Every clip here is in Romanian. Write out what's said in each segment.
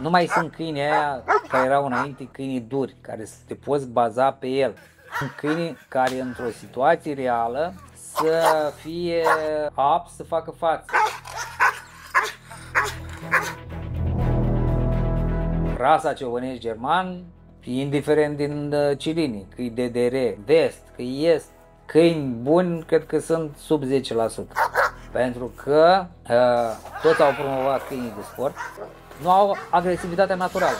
Nu mai sunt câinii aia care erau înainte, câinii duri, care să te poți baza pe el. Sunt câinii care într-o situație reală să fie apt să facă față. Rasa ciobănești german, indiferent din cilinii, că-i DDR, vest, că-i est, câini buni, cred că sunt sub 10%. Pentru că toți au promovat câinii de sport, nu au agresivitatea naturală.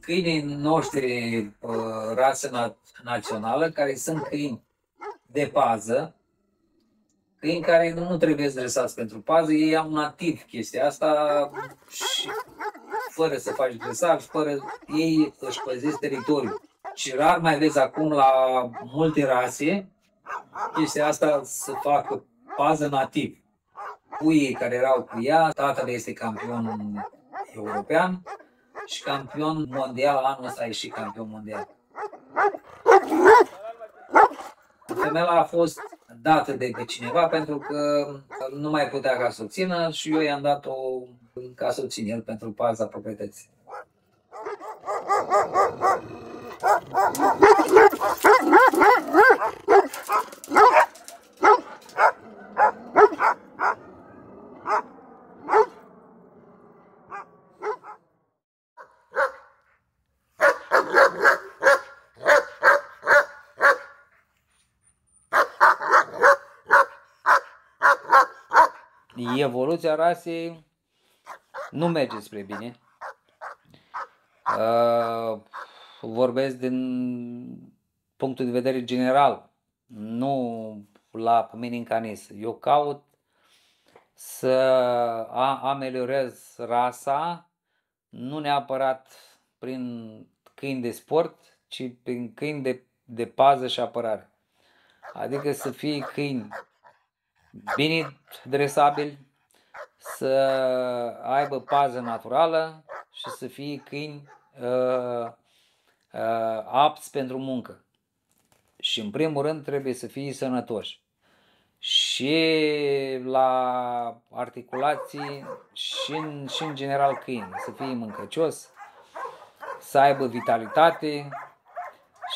Câinii noștri, rasă națională, care sunt câini de pază, câini care nu trebuie dresați pentru pază, ei au nativ chestia asta, și fără să faci dresaj, fără ei își păzesc teritoriul. Și rar mai vezi acum la multe rase chestia asta să facă pază nativ. Puii care erau cu ea, tatăl este campion european, și campion mondial, anul ăsta a ieșit campion mondial. Femeia a fost dată de pe cineva pentru că nu mai putea ca să o țină și eu i-am dat-o ca să o țin el pentru paza proprietății. Evoluția rasei nu merge spre bine. Vorbesc din punctul de vedere general, nu la mine în canis. Eu caut să ameliorez rasa, nu neapărat prin câini de sport, ci prin câini de pază și apărare. Adică să fie câini bine dresabili, să aibă pază naturală și să fie câini apți pentru muncă. Și în primul rând trebuie să fie sănătoși. Și la articulații și în general câini. Să fie mâncăcios, să aibă vitalitate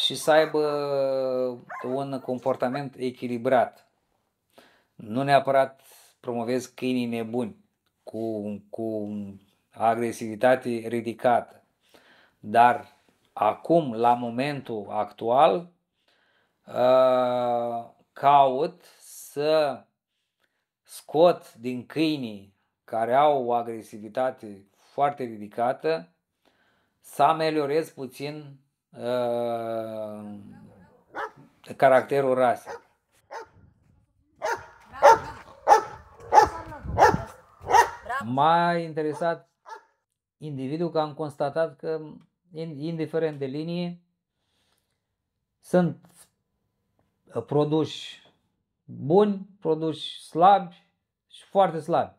și să aibă un comportament echilibrat. Nu neapărat promovez câinii nebuni cu agresivitate ridicată, dar acum, la momentul actual, caut să scot din câinii care au o agresivitate foarte ridicată, să ameliorez puțin de caracterul rasei. M-a interesat individul, că am constatat că, indiferent de linie, sunt produși buni, produși slabi și foarte slabi.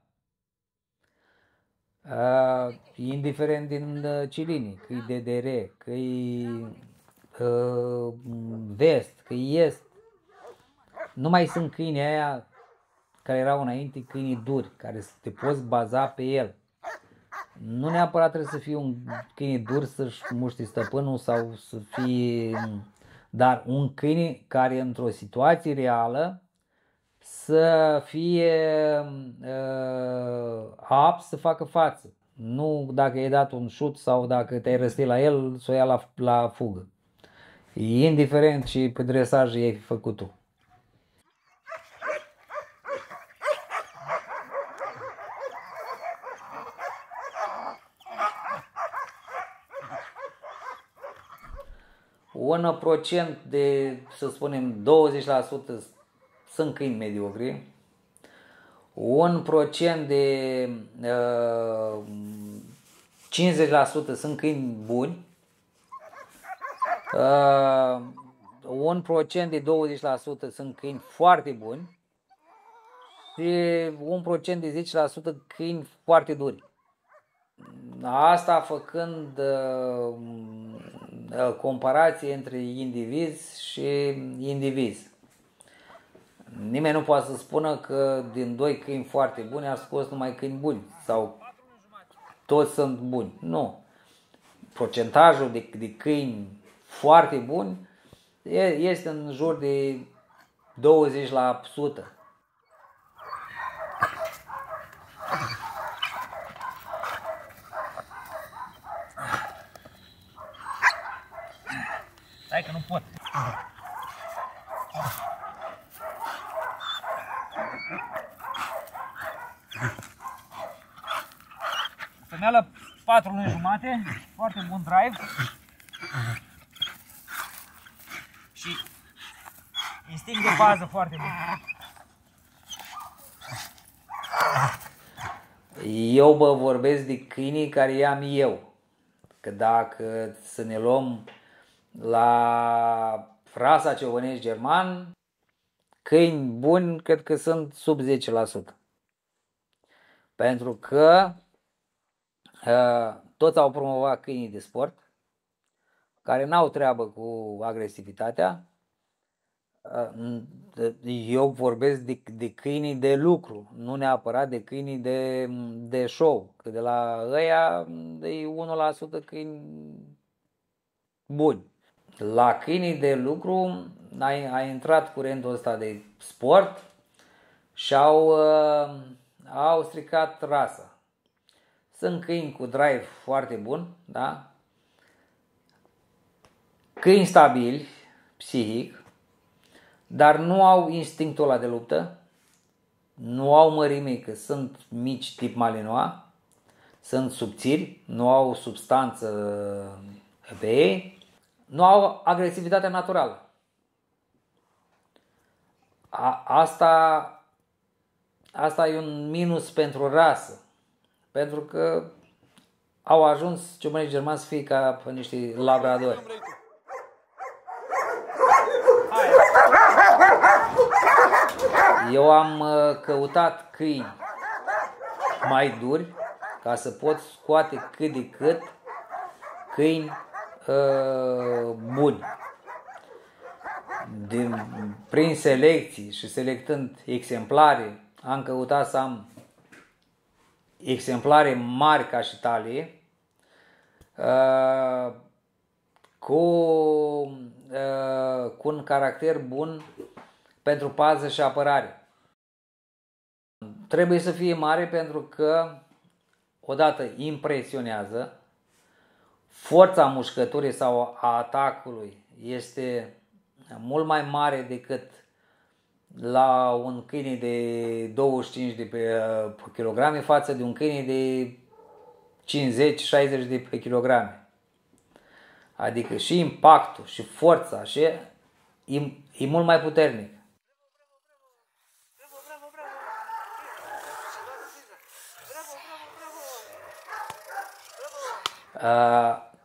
Indiferent din ce linie, că e DDR, că e vest, că e est. Nu mai sunt câinii aia care erau înainte, câinii duri, care te poți baza pe el. Nu neapărat trebuie să fie un câine dur să-și muști stăpânul sau să fie, dar un câine care într-o situație reală să fie apt să facă față. Nu dacă i-ai dat un șut sau dacă te-ai răstit la el, să o ia la fugă. Indiferent ce dresaj i-ai făcut tu. Un procent de, să spunem, 20% sunt câini mediocri, 1% de 50% sunt câini buni, 1% de 20% sunt câini foarte buni și 1% de 10% câini foarte duri. Asta făcând comparație între indivizi și indivizi. Nimeni nu poate să spună că din doi câini foarte buni ar scos numai câini buni sau toți sunt buni. Nu. Procentajul de câini foarte buni este în jur de 20%. Hai că nu pot. Femeală 4 luni jumate, foarte bun drive și instinct de bază foarte bun. Eu vă vorbesc de câinii care i-am eu, că dacă să ne luăm la rasa ciobănești german, câini buni cred că sunt sub 10%. Pentru că toți au promovat câinii de sport, care n-au treabă cu agresivitatea. Eu vorbesc de câinii de lucru, nu neapărat de câinii de show. Că de la ăia e 1% câini buni. La câinii de lucru a intrat curentul ăsta de sport și au stricat rasa. Sunt câini cu drive foarte bun, da? Câini stabili, psihic, dar nu au instinctul ăla de luptă, nu au mărime, că sunt mici tip Malinois, sunt subțiri, nu au substanță pe ei. Nu au agresivitatea naturală. Asta e un minus pentru rasă. Pentru că au ajuns ciobănești germani să fie ca niște labradori. Eu am căutat câini mai duri ca să pot scoate cât de cât câini buni. Prin selecții și selectând exemplare, am căutat să am exemplare mari ca și talie, cu un caracter bun pentru pază și apărare. Trebuie să fie mare pentru că odată impresionează. Forța mușcăturii sau a atacului este mult mai mare decât la un câine de 25 de kilograme față de un câine de 50-60 de kilograme. Adică și impactul și forța și e mult mai puternic.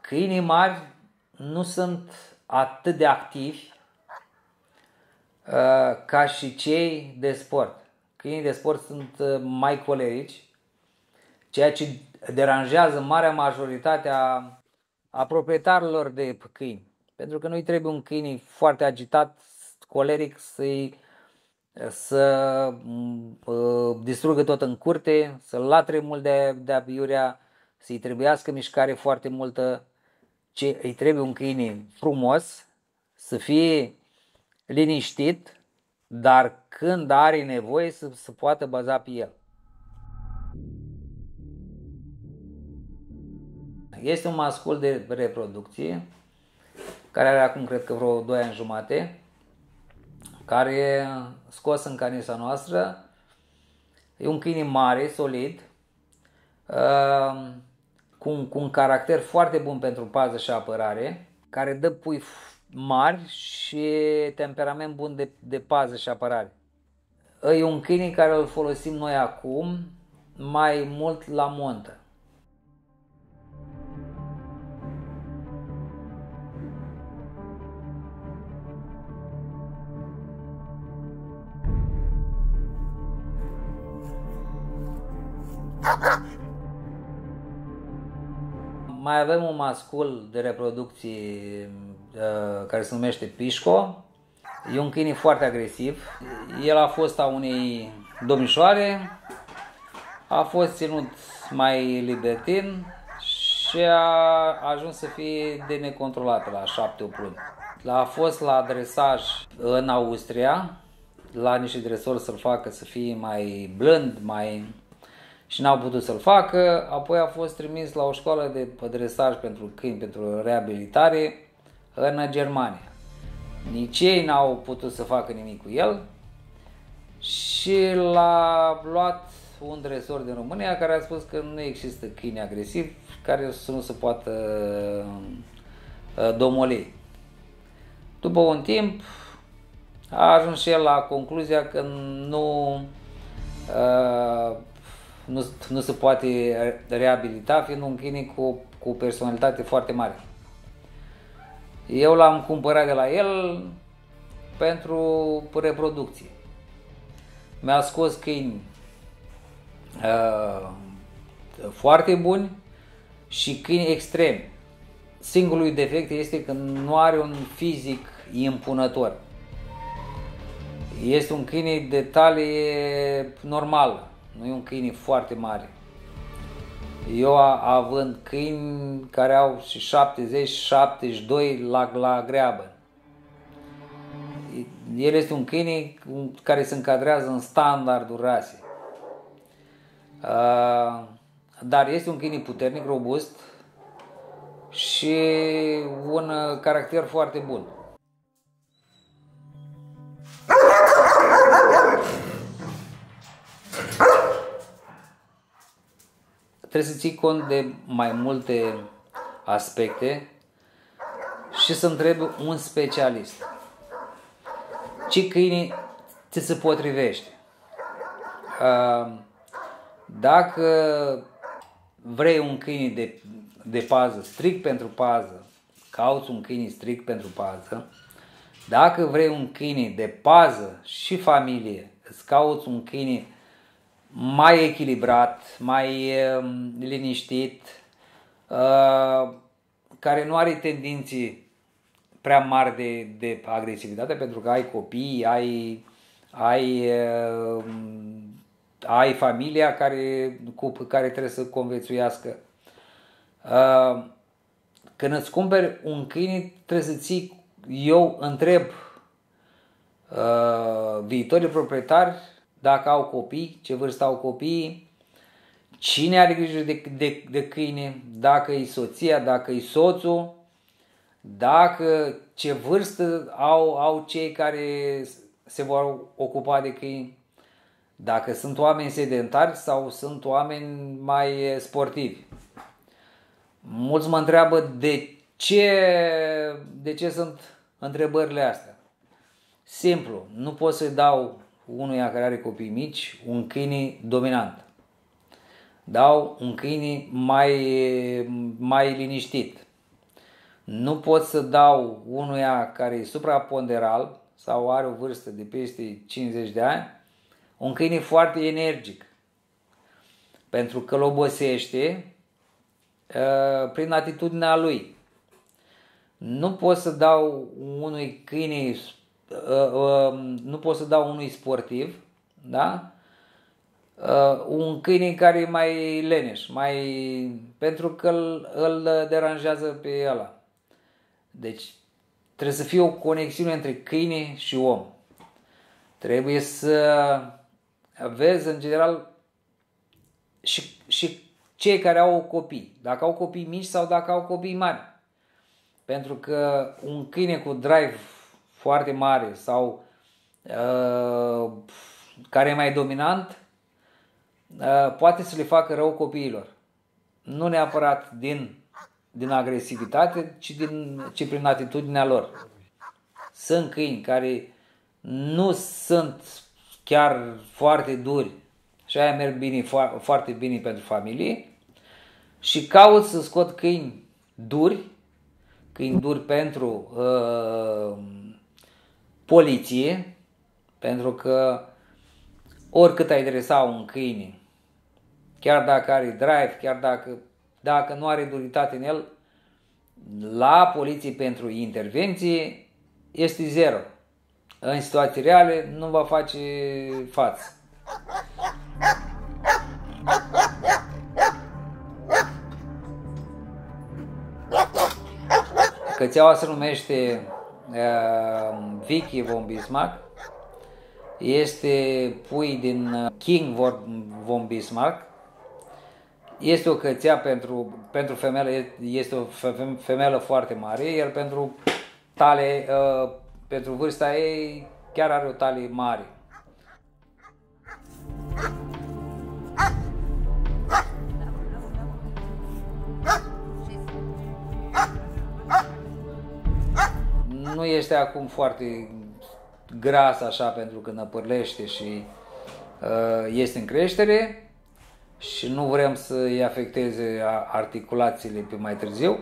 Câinii mari nu sunt atât de activi ca și cei de sport. Câinii de sport sunt mai colerici, ceea ce deranjează marea majoritate a proprietarilor de câini. Pentru că nu-i trebuie un câine foarte agitat, coleric, să distrugă tot în curte, să latre mult de abiurea, să-i trebuiască mișcare foarte multă, ci îi trebuie un câine frumos, să fie liniștit, dar când are nevoie să se poată baza pe el. Este un mascul de reproducție, care are acum cred că vreo 2 ani jumate, care e scos în canisa noastră. E un câine mare, solid, cu un caracter foarte bun pentru pază și apărare, care dă pui mari și temperament bun de pază și apărare. E un câine care îl folosim noi acum mai mult la montă. Mai avem un mascul de reproducție care se numește Pisco. E un câine foarte agresiv. El a fost a unei domnișoare, a fost ținut mai libertin și a ajuns să fie de necontrolat la 7-8 luni. A fost la dresaj în Austria, la niște dresori să-l facă să fie mai blând, mai... și n-au putut să-l facă, apoi a fost trimis la o școală de dresaj pentru câini, pentru reabilitare, în Germania. Nici ei n-au putut să facă nimic cu el și l-a luat un dresor din România care a spus că nu există câini agresivi care să nu se poată domoli. După un timp a ajuns și el la concluzia că nu se poate reabilita, fiind un câine cu o personalitate foarte mare. Eu l-am cumpărat de la el pentru reproducție. Mi-a scos câini foarte buni și câini extremi. Singurul lui defect este că nu are un fizic impunător. Este un câine de talie normală. Nu e un câine foarte mare. Eu având câini care au și 70-72 la greabă. El este un câine care se încadrează în standardul rasei. Dar este un câine puternic, robust și un caracter foarte bun. Trebuie să ții cont de mai multe aspecte și să întrebi un specialist ce câine ți se potrivește. Dacă vrei un câine de pază, strict pentru pază, cauți un câine strict pentru pază. Dacă vrei un câine de pază și familie, îți cauți un câine mai echilibrat, mai liniștit, care nu are tendinții prea mari de agresivitate, pentru că ai copii, ai familia cu care trebuie să conviețuiască. Când îți cumperi un câine, trebuie să ții, eu întreb viitorii proprietari dacă au copii, ce vârstă au copiii, cine are grijă de câine, dacă e soția, dacă e soțul, ce vârstă au cei care se vor ocupa de câini, dacă sunt oameni sedentari sau sunt oameni mai sportivi. Mulți mă întreabă de ce sunt întrebările astea. Simplu, nu pot să-i dau unuia care are copii mici un câine dominant. Dau un câine mai liniștit. Nu pot să dau unuia care e supraponderal sau are o vârstă de peste 50 de ani, un câine foarte energic. Pentru că îl obosește prin atitudinea lui. Nu pot să dau unui câine, nu pot să dau unui sportiv, da? Un câine care e mai leneș, pentru că îl deranjează pe ăla. Deci trebuie să fie o conexiune între câine și om. Trebuie să vezi în general și cei care au copii, dacă au copii mici sau dacă au copii mari. Pentru că un câine cu drive foarte mare sau care e mai dominant poate să le facă rău copiilor. Nu neapărat din agresivitate, ci prin atitudinea lor. Sunt câini care nu sunt chiar foarte duri și aia merg bine, foarte bine pentru familie și caut să scot câini duri, pentru poliție, pentru că oricât ai dresa un câine, chiar dacă are drive, chiar dacă nu are duritate în el, la poliție pentru intervenție este zero. În situații reale nu va face față. Cățeaua se numește Vicky von Bismarck, este pui din King von Bismarck, este o cățea pentru femeie, este o femeie foarte mare, iar pentru tale, pentru vârsta ei chiar are o talie mare. Nu este acum foarte gras așa pentru că năpârlește și este în creștere și nu vrem să-i afecteze articulațiile pe mai târziu,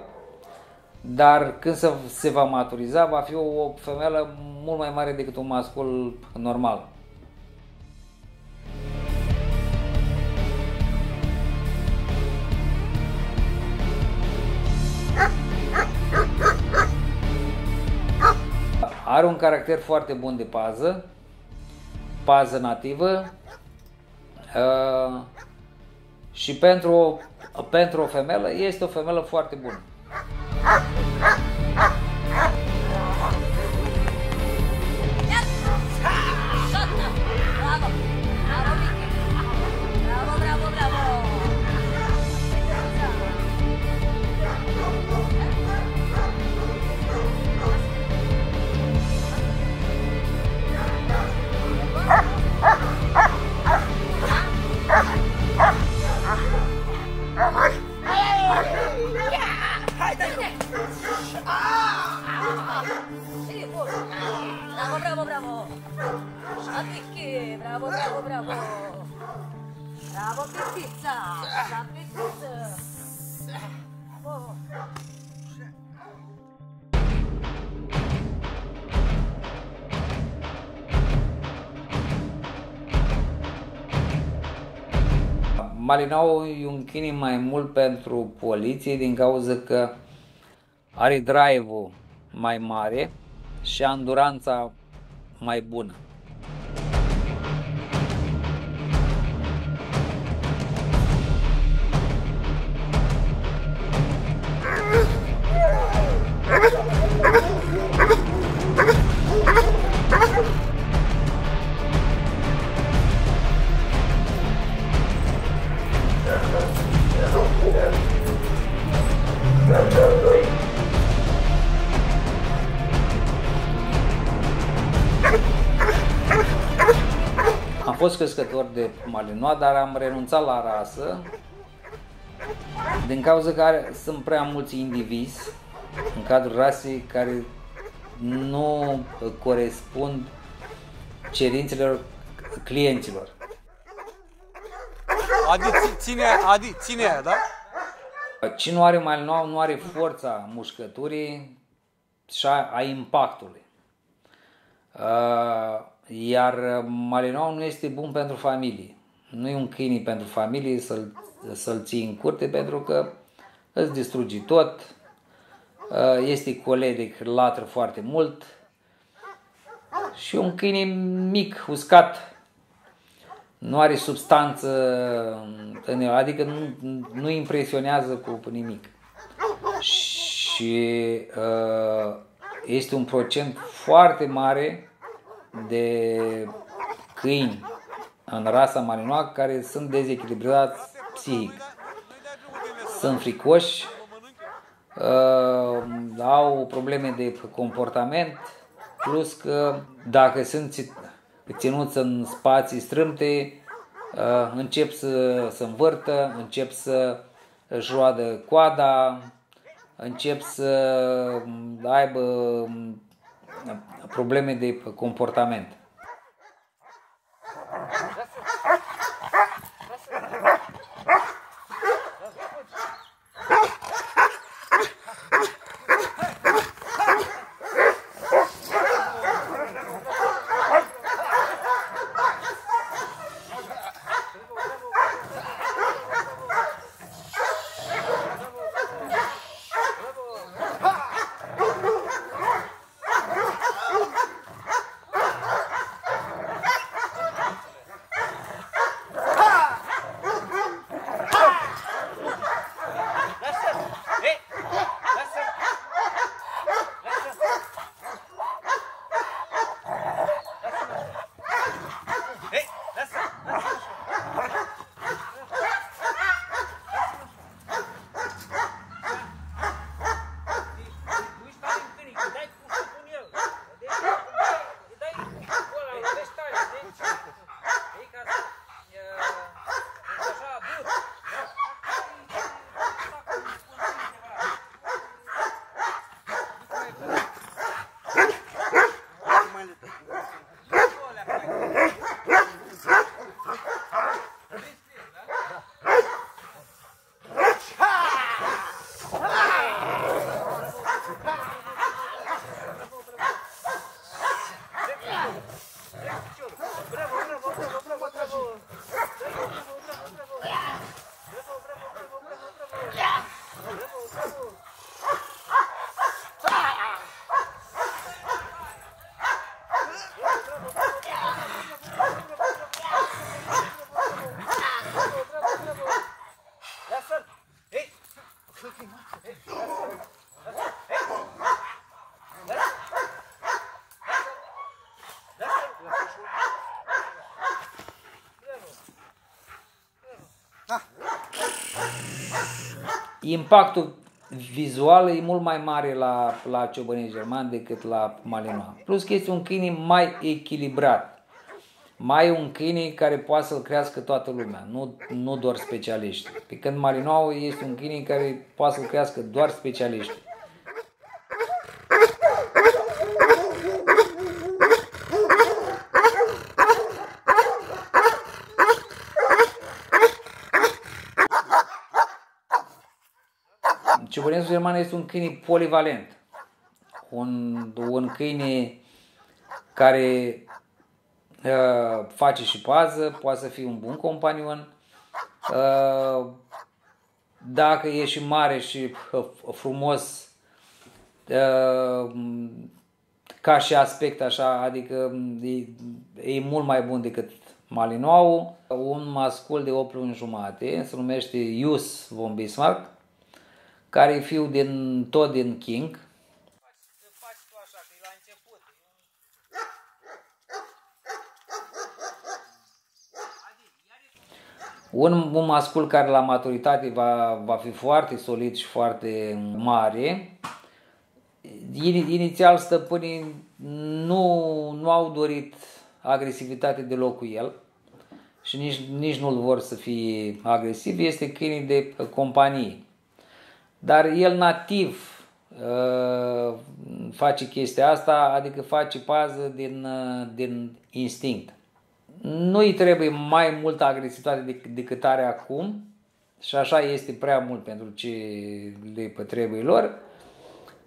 dar când se va maturiza va fi o femeie mult mai mare decât un mascul normal. Are un caracter foarte bun de pază, pază nativă și pentru o femelă este o femelă foarte bună. Malinois e un câine mai mult pentru poliție din cauza că are drive-ul mai mare și anduranța mai bună. Am fost crescător de Malinois, dar am renunțat la rasă din cauza că sunt prea mulți indivizi în cadrul rasei care nu corespund cerințelor clienților. Ține aia, da? Cine nu are Malinois, nu are forța mușcăturii și a impactului. Iar Malinois nu este bun pentru familie. Nu e un câine pentru familie să-l ții în curte, pentru că îți distrugi tot, este coleric, latră foarte mult și un câine mic, uscat. Nu are substanță în el, adică nu impresionează cu nimic. Și este un procent foarte mare de câini în rasa Malinois care sunt dezechilibrați psihic. Sunt fricoși, au probleme de comportament, plus că dacă sunt ținuți în spații strâmte, încep să se învârtă, încep să își roadă coada, încep să aibă probleme de comportament. Impactul vizual e mult mai mare la ciobănii germani decât la Malinois. Plus că este un câine mai echilibrat. Mai un câine care poate să-l crească toată lumea, nu doar specialiști. Pe când Malinois este un câine care poate să-l crească doar specialiști. Ciobănescul german este un câine polivalent, un câine care face și pază, poate să fie un bun companion. Dacă e și mare și frumos, ca și aspect așa, adică e mult mai bun decât Malinois. Un mascul de 8 luni jumate, se numește Ius von Bismarck, care e fiul tot din King. Faci tu așa, că e la început. Un mascul care la maturitate va fi foarte solid și foarte mare. Inițial stăpânii nu au dorit agresivitate deloc cu el și nici nu-l vor să fie agresiv. Este câine de companie. Dar el nativ, face chestia asta, adică face pază din instinct. Nu îi trebuie mai multă agresivitate decât are acum și așa este prea mult pentru ce le trebuie lor,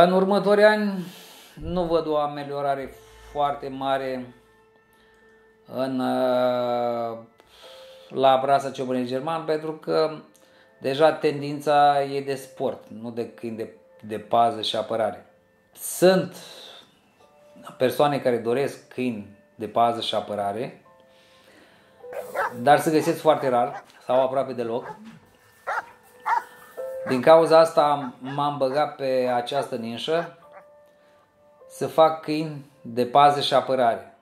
În următorii ani nu văd o ameliorare foarte mare la brasa ciobănești german, pentru că deja tendința e de sport, nu de câini de pază și apărare. Sunt persoane care doresc câini de pază și apărare, dar se găsesc foarte rar sau aproape deloc. Din cauza asta m-am băgat pe această nișă să fac câini de pază și apărare.